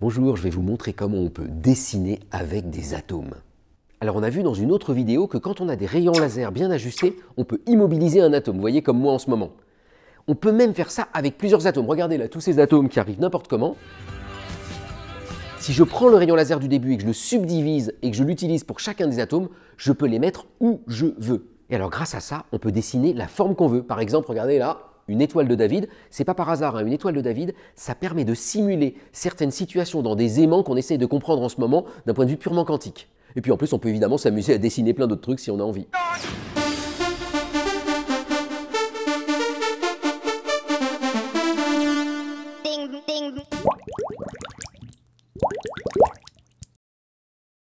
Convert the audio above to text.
Bonjour, je vais vous montrer comment on peut dessiner avec des atomes. Alors on a vu dans une autre vidéo que quand on a des rayons laser bien ajustés, on peut immobiliser un atome, vous voyez comme moi en ce moment. On peut même faire ça avec plusieurs atomes. Regardez là, tous ces atomes qui arrivent n'importe comment. Si je prends le rayon laser du début et que je le subdivise et que je l'utilise pour chacun des atomes, je peux les mettre où je veux. Et alors grâce à ça, on peut dessiner la forme qu'on veut. Par exemple, regardez là, une étoile de David, c'est pas par hasard, hein. Une étoile de David, ça permet de simuler certaines situations dans des aimants qu'on essaye de comprendre en ce moment d'un point de vue purement quantique. Et puis en plus, on peut évidemment s'amuser à dessiner plein d'autres trucs si on a envie.